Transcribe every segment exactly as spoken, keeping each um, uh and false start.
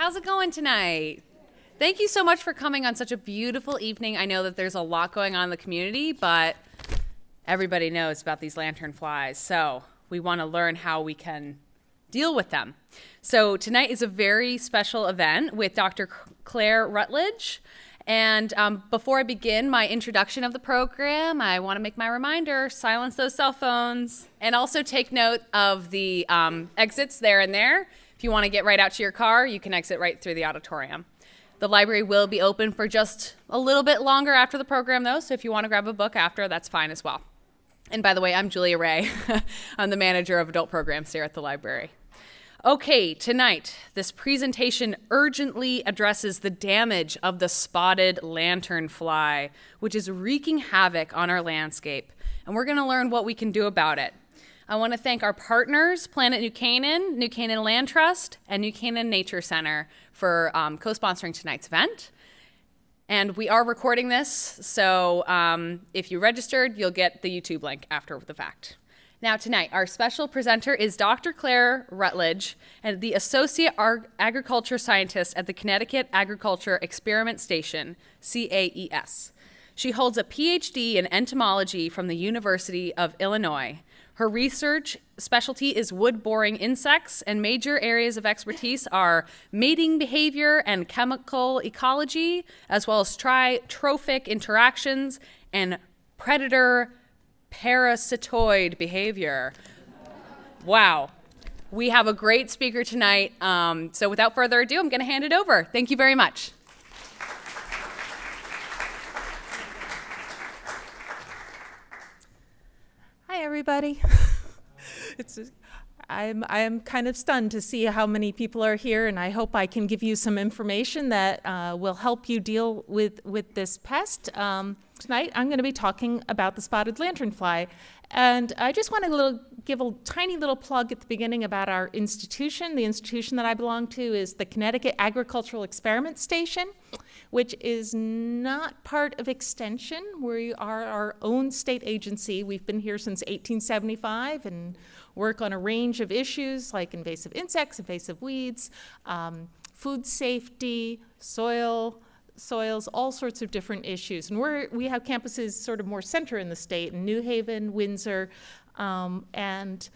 How's it going tonight? Thank you so much for coming on such a beautiful evening. I know that there's a lot going on in the community, but everybody knows about these lantern flies, so we want to learn how we can deal with them. So tonight is a very special event with Doctor Claire Rutledge. And um, before I begin my introduction of the program, I want to make my reminder, silence those cell phones. And also take note of the um, exits there and there. If you want to get right out to your car, you can exit right through the auditorium. The library will be open for just a little bit longer after the program, though, so if you want to grab a book after, that's fine as well. And by the way, I'm Julia Ray. I'm the manager of adult programs here at the library. Okay, tonight, this presentation urgently addresses the damage of the spotted lanternfly, which is wreaking havoc on our landscape, and we're going to learn what we can do about it. I want to thank our partners, Planet New Canaan, New Canaan Land Trust, and New Canaan Nature Center for um, co-sponsoring tonight's event. And we are recording this, so um, if you registered, you'll get the YouTube link after the fact. Now tonight, our special presenter is Doctor Claire Rutledge, and the Associate Agriculture Scientist at the Connecticut Agricultural Experiment Station, C A E S. She holds a P H D in entomology from the University of Illinois. Her research specialty is wood-boring insects, and major areas of expertise are mating behavior and chemical ecology, as well as trophic interactions and predator parasitoid behavior. Wow. We have a great speaker tonight. Um, so without further ado, I'm going to hand it over. Thank you very much. Hi, everybody. It's, I'm, I'm kind of stunned to see how many people are here, and I hope I can give you some information that uh, will help you deal with, with this pest. Um, Tonight, I'm going to be talking about the spotted lanternfly. And I just want to little, give a tiny little plug at the beginning about our institution. The institution that I belong to is the Connecticut Agricultural Experiment Station, which is not part of Extension. We are our own state agency. We've been here since eighteen seventy-five and work on a range of issues like invasive insects, invasive weeds, um, food safety, soil, soils, all sorts of different issues. And we're, we have campuses sort of more center in the state, in New Haven, Windsor, um, and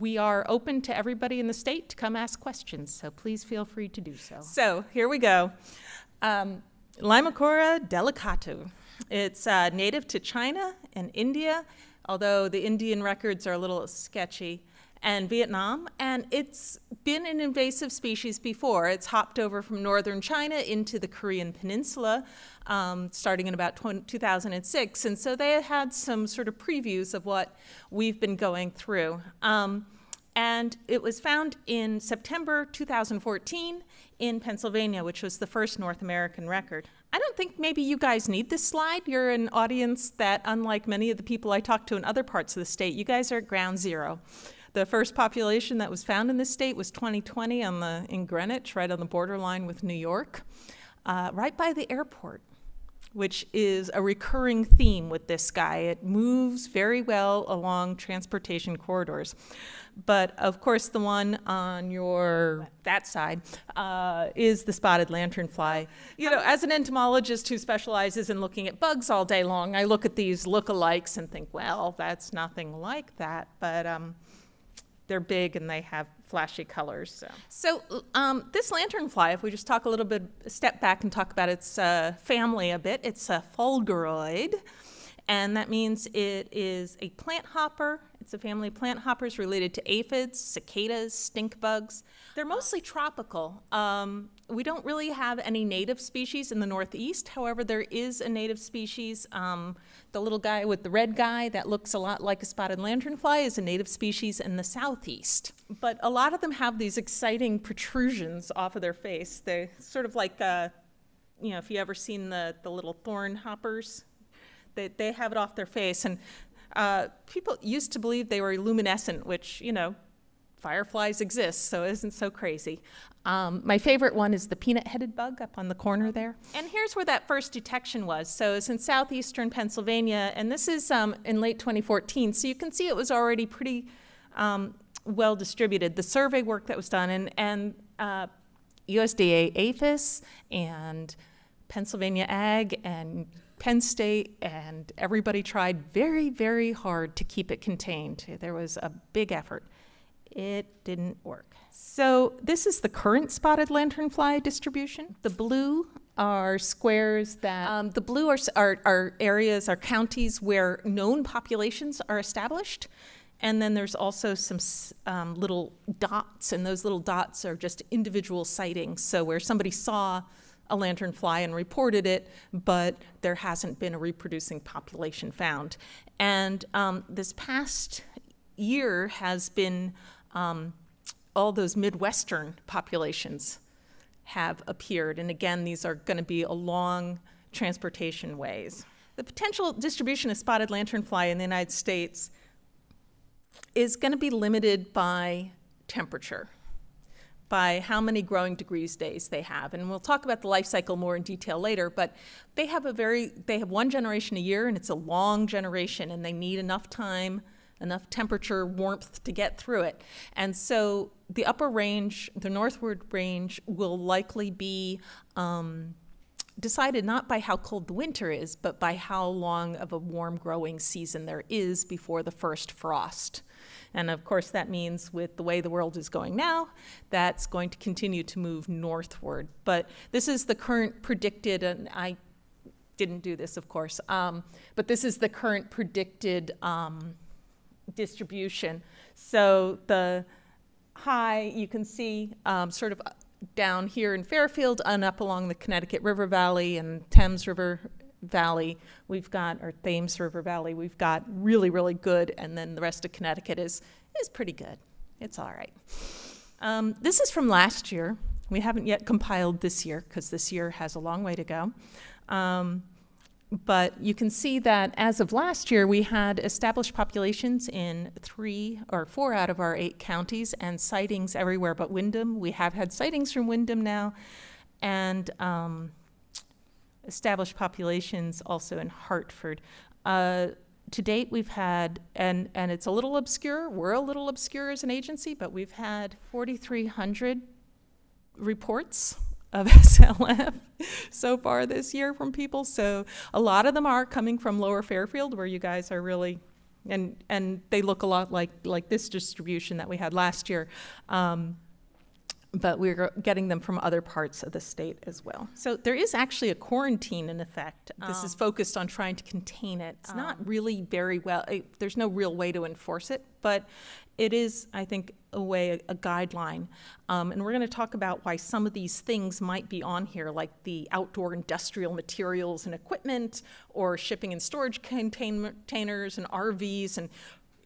we are open to everybody in the state to come ask questions, so please feel free to do so. So here we go. Um, Lycorma delicatula. It's uh, native to China and India, although the Indian records are a little sketchy, and Vietnam, and it's been an invasive species before. It's hopped over from northern China into the Korean peninsula um, starting in about two thousand six, and so they had some sort of previews of what we've been going through. Um, and it was found in September two thousand fourteen in Pennsylvania, which was the first North American record. I don't think maybe you guys need this slide. You're an audience that, unlike many of the people I talk to in other parts of the state, you guys are at ground zero. The first population that was found in this state was twenty twenty on the, in Greenwich, right on the borderline with New York, uh, right by the airport, which is a recurring theme with this guy. It moves very well along transportation corridors. But of course, the one on your, that side, uh, is the spotted lanternfly. You know, as an entomologist who specializes in looking at bugs all day long, I look at these lookalikes and think, well, that's nothing like that, but um, they're big and they have flashy colors. So, so um, this lanternfly, if we just talk a little bit, step back and talk about its uh, family a bit, it's a fulguroid, and that means it is a plant hopper. It's a family of plant hoppers related to aphids, cicadas, stink bugs. They're mostly tropical. Um, we don't really have any native species in the Northeast. However, there is a native species. Um, the little guy with the red guy that looks a lot like a spotted lanternfly is a native species in the Southeast. But a lot of them have these exciting protrusions off of their face. They're sort of like, uh, you know, if you've ever seen the, the little thorn hoppers, they, they have it off their face. And Uh, people used to believe they were luminescent, which, you know, fireflies exist, so it isn't so crazy. Um, my favorite one is the peanut-headed bug up on the corner there. And here's where that first detection was. So it's in southeastern Pennsylvania, and this is um, in late twenty fourteen, so you can see it was already pretty um, well distributed. The survey work that was done, and, and uh, U S D A APHIS and Pennsylvania Ag and Penn State, and everybody tried very, very hard to keep it contained. There was a big effort. It didn't work. So this is the current spotted lanternfly distribution. The blue are squares that, um, the blue are, are, are areas, are counties where known populations are established. And then there's also some um, little dots, and those little dots are just individual sightings. So where somebody saw a lanternfly and reported it, but there hasn't been a reproducing population found. And um, this past year has been um, all those Midwestern populations have appeared. And again, these are going to be along transportation ways. The potential distribution of spotted lanternfly in the United States is going to be limited by temperature, by how many growing degrees days they have. And we'll talk about the life cycle more in detail later, but they have a very, they have one generation a year, and it's a long generation, and they need enough time, enough temperature, warmth to get through it. And so the upper range, the northward range, will likely be um, decided not by how cold the winter is, but by how long of a warm growing season there is before the first frost. And of course that means with the way the world is going now, that's going to continue to move northward. But this is the current predicted, and I didn't do this of course, um, but this is the current predicted um, distribution. So the high, you can see um, sort of down here in Fairfield and up along the Connecticut River Valley and Thames River Valley, we've got, or Thames River Valley, we've got really, really good, and then the rest of Connecticut is, is pretty good. It's all right. Um, this is from last year. We haven't yet compiled this year because this year has a long way to go. Um, but you can see that as of last year, we had established populations in three or four out of our eight counties and sightings everywhere but Windham. We have had sightings from Windham now, and um, established populations also in Hartford. Uh, to date, we've had, and, and it's a little obscure, we're a little obscure as an agency, but we've had four thousand three hundred reports of S L F so far this year from people. So a lot of them are coming from Lower Fairfield, where you guys are really, and and they look a lot like like this distribution that we had last year. Um, but we're getting them from other parts of the state as well. So there is actually a quarantine in effect. Um, this is focused on trying to contain it. It's um, not really very well, it, there's no real way to enforce it, but it is, I think, a way, a, a guideline. Um, and we're gonna talk about why some of these things might be on here, like the outdoor industrial materials and equipment, or shipping and storage containers and R Vs, and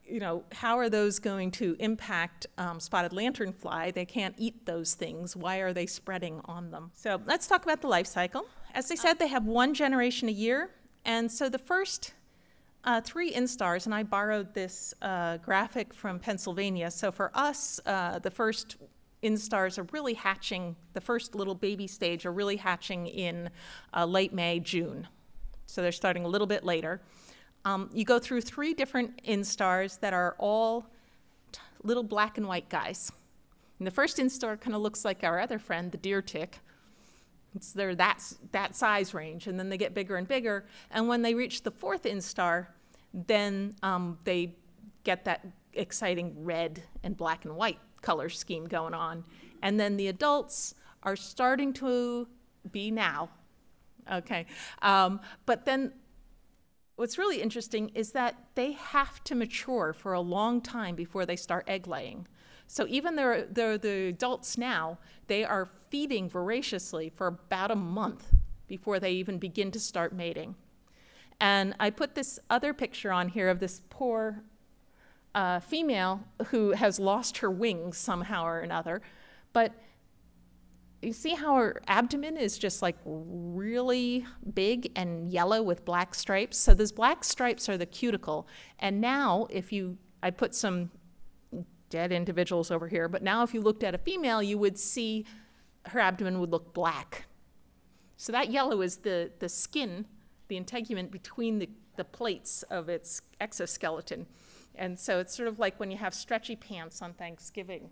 you know, how are those going to impact um, spotted lanternfly? They can't eat those things. Why are they spreading on them? So let's talk about the life cycle. As I said, they have one generation a year. And so the first uh, three instars, and I borrowed this uh, graphic from Pennsylvania. So for us, uh, the first instars are really hatching, the first little baby stage are really hatching in uh, late May, June. So they're starting a little bit later. Um, you go through three different instars that are all t little black and white guys. And the first instar kind of looks like our other friend, the deer tick. It's they're that, that size range, and then they get bigger and bigger. And when they reach the fourth instar, then um, they get that exciting red and black and white color scheme going on. And then the adults are starting to be now. Okay, um, but then what's really interesting is that they have to mature for a long time before they start egg laying. So even though they're the adults now, they are feeding voraciously for about a month before they even begin to start mating. And I put this other picture on here of this poor uh, female who has lost her wings somehow or another, but you see how her abdomen is just like really big and yellow with black stripes? So those black stripes are the cuticle. And now if you, I put some dead individuals over here, but now if you looked at a female, you would see her abdomen would look black. So that yellow is the, the skin, the integument between the, the plates of its exoskeleton. And so it's sort of like when you have stretchy pants on Thanksgiving.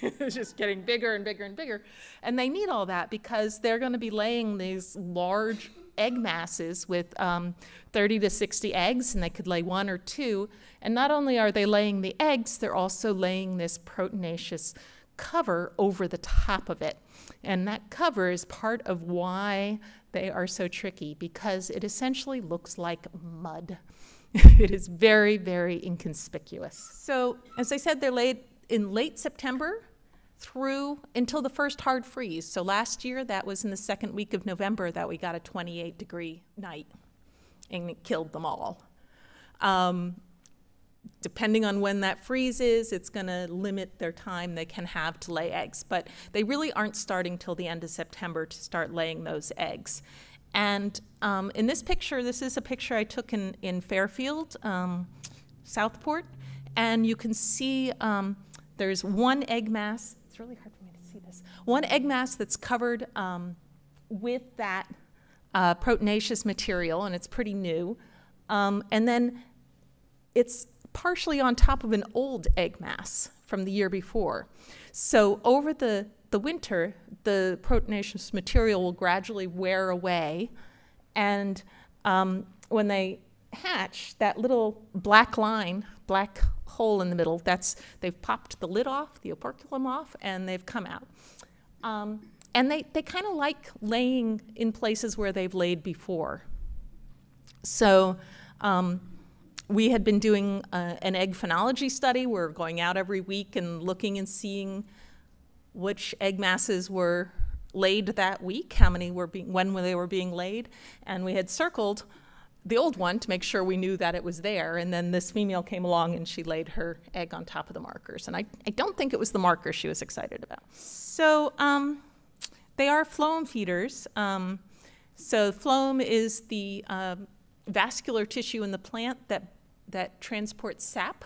It's just getting bigger and bigger and bigger. And they need all that because they're going to be laying these large egg masses with um, thirty to sixty eggs, and they could lay one or two. And not only are they laying the eggs, they're also laying this proteinaceous cover over the top of it. And that cover is part of why they are so tricky, because it essentially looks like mud. It is very, very inconspicuous. So, as I said, they're laid in late September through until the first hard freeze. So last year, that was in the second week of November that we got a twenty-eight degree night, and it killed them all. Um, depending on when that freeze is, it's going to limit their time they can have to lay eggs. But they really aren't starting till the end of September to start laying those eggs. And um, in this picture, this is a picture I took in, in Fairfield, um, Southport, and you can see um, there's one egg mass. It's really hard for me to see this. One egg mass that's covered um, with that uh, proteinaceous material, and it's pretty new. Um, and then it's partially on top of an old egg mass from the year before. So over the the winter, the proteinaceous material will gradually wear away, and um, when they hatch, that little black line, black hole in the middle, that's, they've popped the lid off, the operculum off, and they've come out. Um, and they, they kind of like laying in places where they've laid before. So um, we had been doing uh, an egg phenology study. We're going out every week and looking and seeing which egg masses were laid that week, how many were being, when they were being laid, and we had circled the old one to make sure we knew that it was there, and then this female came along and she laid her egg on top of the markers, and I, I don't think it was the marker she was excited about. So um, they are phloem feeders. Um, so phloem is the uh, vascular tissue in the plant that, that transports sap.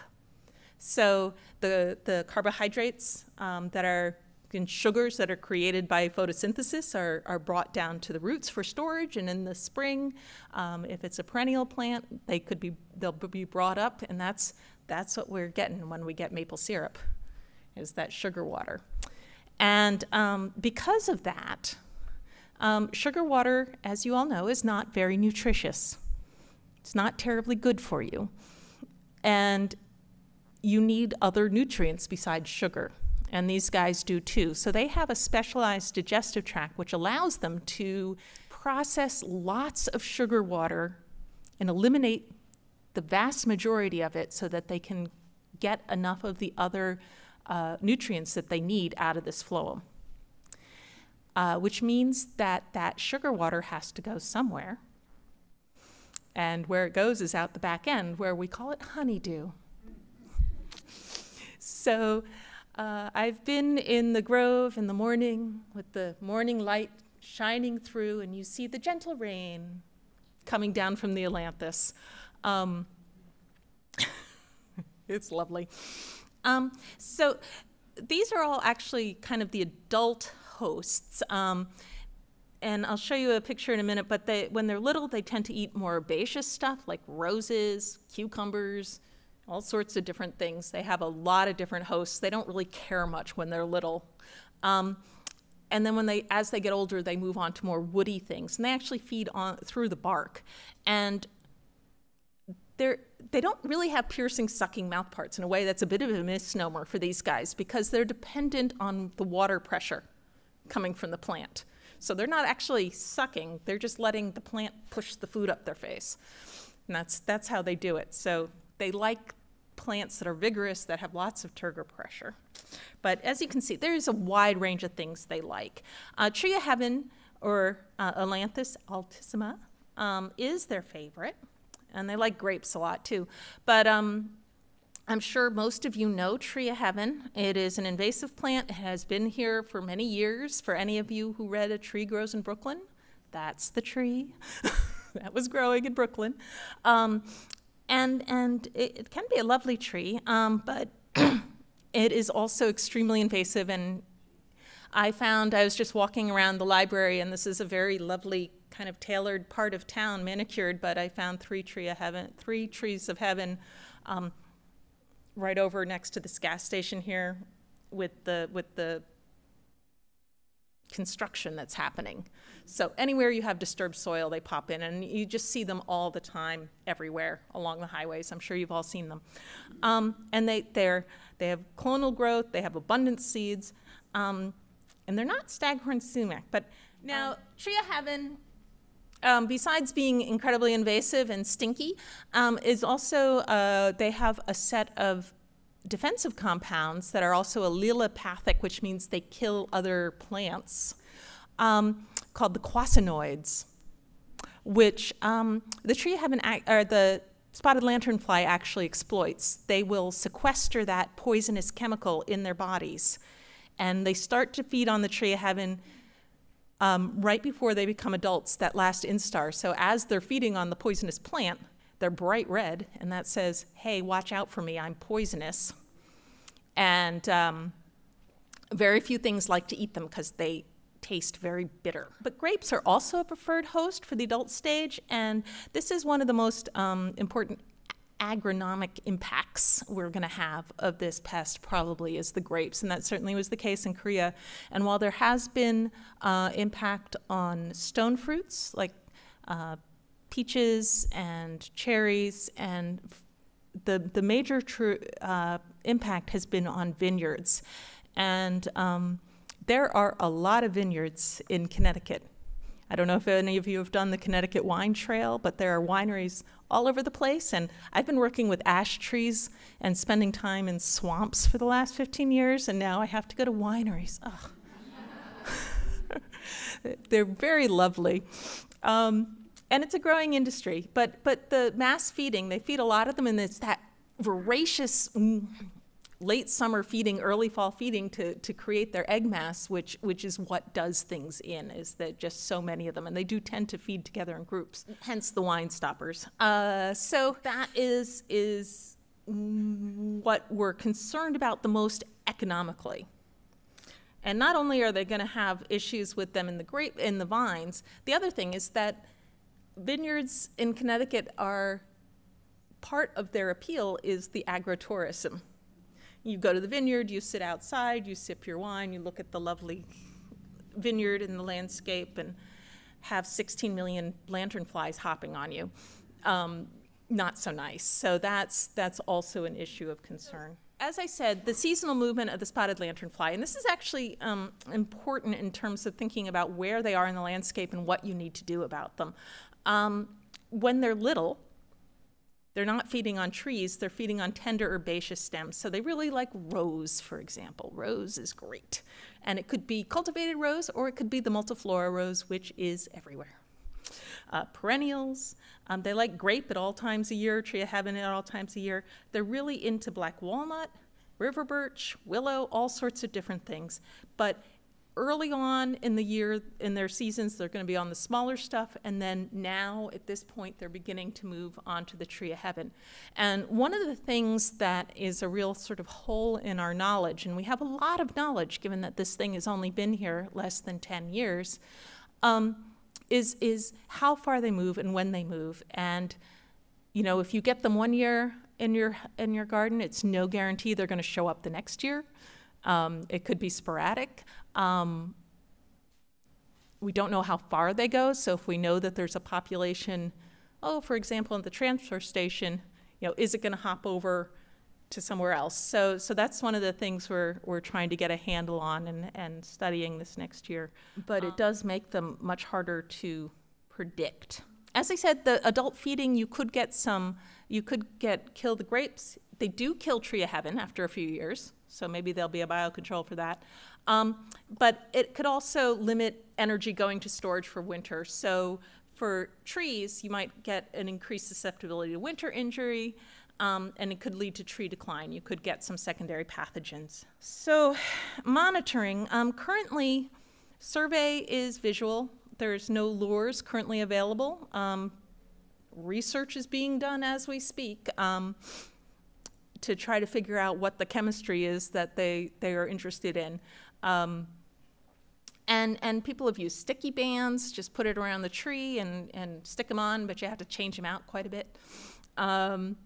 So the, the carbohydrates um, that are and sugars that are created by photosynthesis are, are brought down to the roots for storage, and in the spring, um, if it's a perennial plant, they could be, they'll be brought up, and that's, that's what we're getting when we get maple syrup, is that sugar water. And um, because of that, um, sugar water, as you all know, is not very nutritious. It's not terribly good for you, and you need other nutrients besides sugar. And these guys do too. So they have a specialized digestive tract which allows them to process lots of sugar water and eliminate the vast majority of it so that they can get enough of the other uh, nutrients that they need out of this phloem, uh, which means that that sugar water has to go somewhere. And where it goes is out the back end, where we call it honeydew. So Uh, I've been in the grove in the morning with the morning light shining through, and you see the gentle rain coming down from the ailanthus. Um, it's lovely. Um, so these are all actually kind of the adult hosts. Um, and I'll show you a picture in a minute, but they, when they're little, they tend to eat more herbaceous stuff like roses, cucumbers, all sorts of different things. They have a lot of different hosts. They don't really care much when they're little. Um, and then when they, as they get older, they move on to more woody things. And they actually feed on through the bark. And they're, they don't really have piercing, sucking mouth parts. In a way, that's a bit of a misnomer for these guys because they're dependent on the water pressure coming from the plant. So they're not actually sucking. They're just letting the plant push the food up their face. And that's, that's how they do it. So they like plants that are vigorous, that have lots of turgor pressure. But as you can see, there is a wide range of things they like. Uh, Tree of Heaven, or uh, Ailanthus altissima, um, is their favorite. And they like grapes a lot, too. But um, I'm sure most of you know Tree of Heaven. It is an invasive plant. It has been here for many years. For any of you who read A Tree Grows in Brooklyn, that's the tree that was growing in Brooklyn. Um, And, and it, it can be a lovely tree, um, but it is also extremely invasive. And I found, I was just walking around the library, and this is a very lovely kind of tailored part of town, manicured, but I found three, tree of heaven, three trees of heaven um, right over next to this gas station here. with the with the construction that's happening. So anywhere you have disturbed soil, they pop in, and you just see them all the time, everywhere along the highways. I'm sure you've all seen them. Um, and they they're they have clonal growth, they have abundant seeds, um, and they're not staghorn sumac. But now, tree of heaven, um, besides being incredibly invasive and stinky, um, is also uh, they have a set of defensive compounds that are also allelopathic, which means they kill other plants, um, called the quasinoids, which um, the tree heaven or the spotted lanternfly actually exploits. They will sequester that poisonous chemical in their bodies, and they start to feed on the tree of heaven um, right before they become adults. That last instar. So as they're feeding on the poisonous plant, they're bright red, and that says, hey, watch out for me, I'm poisonous. And um, very few things like to eat them because they taste very bitter. But grapes are also a preferred host for the adult stage, and this is one of the most um, important agronomic impacts we're going to have of this pest, probably, is the grapes, and that certainly was the case in Korea. And while there has been uh, impact on stone fruits, like uh, peaches and cherries, and the the major true uh, impact has been on vineyards, and um, there are a lot of vineyards in Connecticut. I don't know if any of you have done the Connecticut Wine Trail, but there are wineries all over the place, and I've been working with ash trees and spending time in swamps for the last fifteen years, and now I have to go to wineries. Ugh. They're very lovely. Um, And it's a growing industry, but but the mass feeding, they feed a lot of them, and it's that voracious mm, late summer feeding, early fall feeding to, to create their egg mass, which which is what does things in, is that just so many of them, and they do tend to feed together in groups, hence the wine stoppers. Uh, so that is, is what we're concerned about the most economically. And not only are they gonna have issues with them in the grape, in the vines, the other thing is that vineyards in Connecticut are, part of their appeal is the agrotourism. You go to the vineyard, you sit outside, you sip your wine, you look at the lovely vineyard and the landscape, and have sixteen million lanternflies hopping on you. Um, not so nice. So that's, that's also an issue of concern. As I said, the seasonal movement of the spotted lanternfly, and this is actually um, important in terms of thinking about where they are in the landscape and what you need to do about them. Um, when they're little, they're not feeding on trees, they're feeding on tender herbaceous stems. So they really like rose, for example. Rose is great. And it could be cultivated rose, or it could be the multiflora rose, which is everywhere. Uh, perennials, um, they like grape at all times of year, tree of heaven at all times of year. They're really into black walnut, river birch, willow, all sorts of different things. But early on in the year, in their seasons, they're going to be on the smaller stuff, and then now, at this point, they're beginning to move on to the tree of heaven. And one of the things that is a real sort of hole in our knowledge, and we have a lot of knowledge, given that this thing has only been here less than ten years, um, Is, is how far they move and when they move. And you know, if you get them one year in your, in your garden, it's no guarantee they're going to show up the next year. Um, it could be sporadic. Um, we don't know how far they go, so if we know that there's a population, oh, for example, at the transfer station, you know, is it going to hop over to somewhere else? So, so that's one of the things we're, we're trying to get a handle on and, and studying this next year. But um, it does make them much harder to predict. As I said, the adult feeding, you could get some, you could get, kill the grapes. They do kill tree of heaven after a few years, so maybe there'll be a biocontrol for that. Um, but it could also limit energy going to storage for winter. So for trees, you might get an increased susceptibility to winter injury, Um, and it could lead to tree decline. You could get some secondary pathogens. So monitoring, um, currently survey is visual. There's no lures currently available. Um, research is being done as we speak um, to try to figure out what the chemistry is that they, they are interested in. Um, And, and people have used sticky bands, just put it around the tree and, and stick them on, but you have to change them out quite a bit. Um,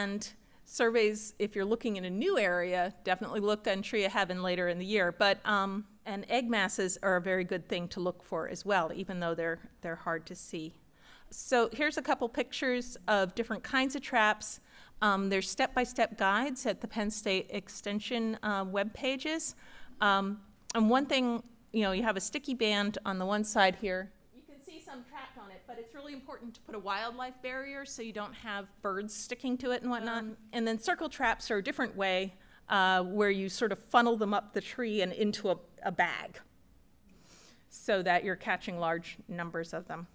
and surveys, if you're looking in a new area, definitely look on Tree of Heaven later in the year. But um, and egg masses are a very good thing to look for as well, even though they're they're hard to see. So here's a couple pictures of different kinds of traps. Um, there's step-by-step guides at the Penn State Extension uh, web pages. Um, and one thing, you know, you have a sticky band on the one side here. You can see some trapped on it, but it's really important to put a wildlife barrier so you don't have birds sticking to it and whatnot. Um, and then circle traps are a different way uh, where you sort of funnel them up the tree and into a, a bag so that you're catching large numbers of them.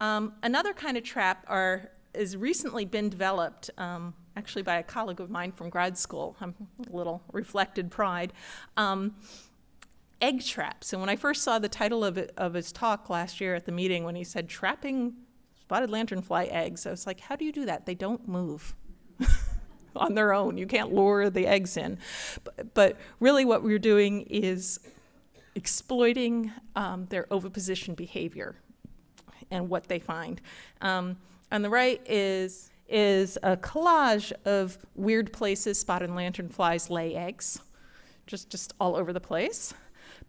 Um, another kind of trap are, has recently been developed, um, actually by a colleague of mine from grad school. I'm a little reflected pride. Um, egg traps. And when I first saw the title of, it, of his talk last year at the meeting, when he said trapping spotted lanternfly eggs, I was like, how do you do that? They don't move on their own. You can't lure the eggs in. But, but really what we're doing is exploiting um, their oviposition behavior and what they find. Um, on the right is, is a collage of weird places spotted lanternflies lay eggs, just, just all over the place.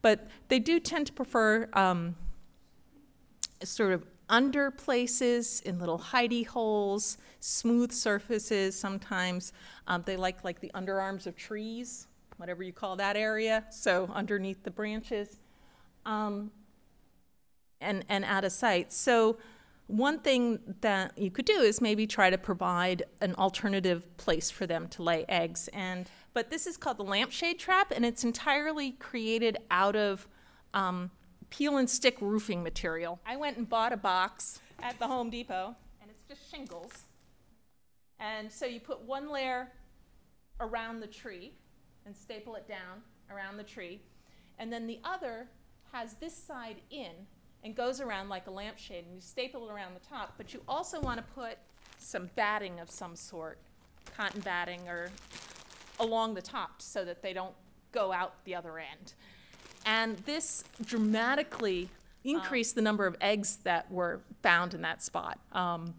But they do tend to prefer um, sort of under places, in little hidey holes, smooth surfaces sometimes. Um, they like, like the underarms of trees, whatever you call that area, so underneath the branches. Um, And, and out of sight. So one thing that you could do is maybe try to provide an alternative place for them to lay eggs. And, but this is called the lampshade trap, and it's entirely created out of um, peel and stick roofing material. I went and bought a box at the Home Depot, and it's just shingles. And so you put one layer around the tree and staple it down around the tree. And then the other has this side in and goes around like a lampshade, and you staple it around the top, but you also want to put some batting of some sort, cotton batting or along the top so that they don't go out the other end. And this dramatically increased um, the number of eggs that were found in that spot. Um,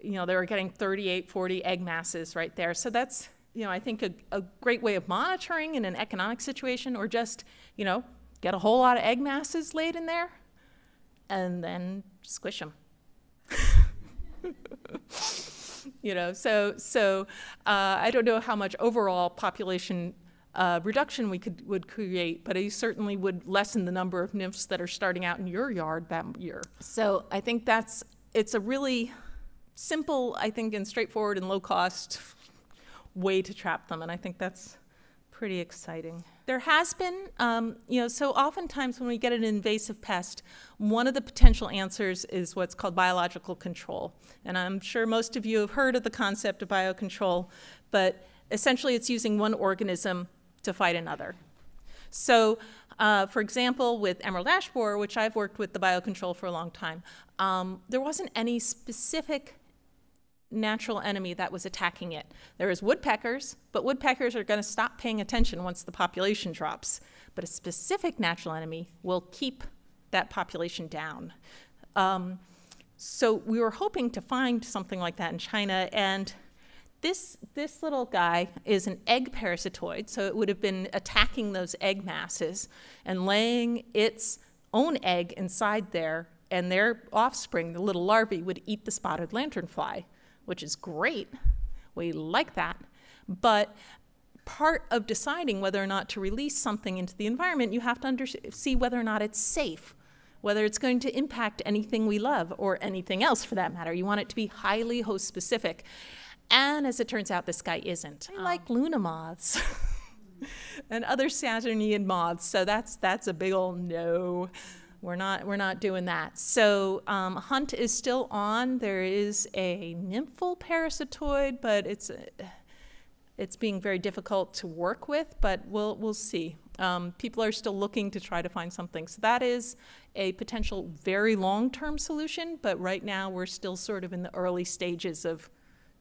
you know, they were getting thirty-eight, forty egg masses right there. So that's, you know, I think a, a great way of monitoring in an economic situation, or just, you know, get a whole lot of egg masses laid in there and then squish them. You know, so, so uh, I don't know how much overall population uh, reduction we could would create, but I certainly would lessen the number of nymphs that are starting out in your yard that year. So I think that's, it's a really simple, I think, and straightforward and low-cost way to trap them, and I think that's pretty exciting. There has been, um, you know, so oftentimes when we get an invasive pest, one of the potential answers is what's called biological control. And I'm sure most of you have heard of the concept of biocontrol, but essentially it's using one organism to fight another. So, uh, for example, with emerald ash borer, which I've worked with the biocontrol for a long time, um, there wasn't any specific natural enemy that was attacking it. There is woodpeckers, but woodpeckers are going to stop paying attention once the population drops. But a specific natural enemy will keep that population down. Um, so we were hoping to find something like that in China, and this, this little guy is an egg parasitoid, so it would have been attacking those egg masses and laying its own egg inside there, and their offspring, the little larvae, would eat the spotted lanternfly, which is great. We like that. But part of deciding whether or not to release something into the environment, you have to under see whether or not it's safe, whether it's going to impact anything we love or anything else for that matter. You want it to be highly host specific. And as it turns out, this guy isn't. I um, like Luna moths and other Saturnian moths. So that's, that's a big old no. We're not, we're not doing that. So um, hunt is still on. There is a nymphal parasitoid, but it's, uh, it's being very difficult to work with, but we'll, we'll see. Um, people are still looking to try to find something. So that is a potential very long-term solution, but right now we're still sort of in the early stages of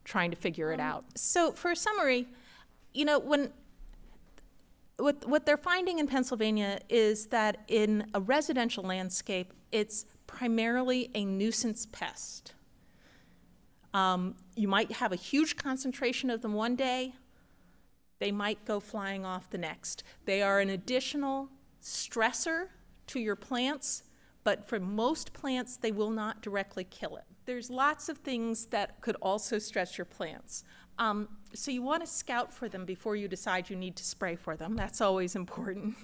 trying to figure it out. So for a summary, you know, when What, what they're finding in Pennsylvania is that in a residential landscape, it's primarily a nuisance pest. Um, you might have a huge concentration of them one day. They might go flying off the next. They are an additional stressor to your plants, but for most plants, they will not directly kill it. There's lots of things that could also stress your plants. Um, so you want to scout for them before you decide you need to spray for them. That's always important.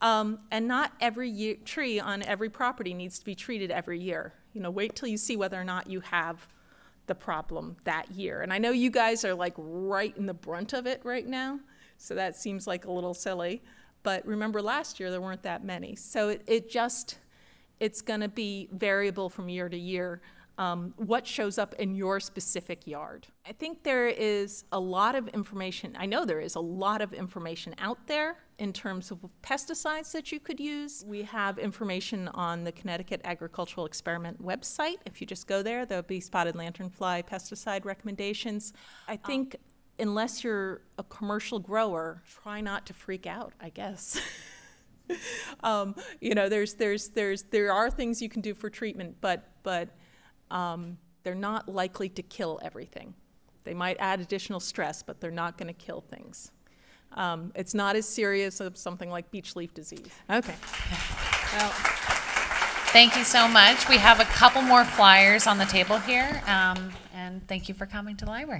Um, and not every year, tree on every property needs to be treated every year. You know, wait till you see whether or not you have the problem that year. And I know you guys are like right in the brunt of it right now, so that seems like a little silly. But remember last year there weren't that many. So it, it just, it's going to be variable from year to year. Um, what shows up in your specific yard. I think there is a lot of information, I know there is a lot of information out there in terms of pesticides that you could use. We have information on the Connecticut Agricultural Experiment website. If you just go there, there'll be spotted lanternfly pesticide recommendations. I think um, unless you're a commercial grower, try not to freak out, I guess. um, you know, there's, there's, there's, there are things you can do for treatment, but, but Um, they're not likely to kill everything. They might add additional stress, but they're not going to kill things. Um, it's not as serious as something like beech leaf disease. Okay. Well, thank you so much. We have a couple more flyers on the table here, um, and thank you for coming to the library.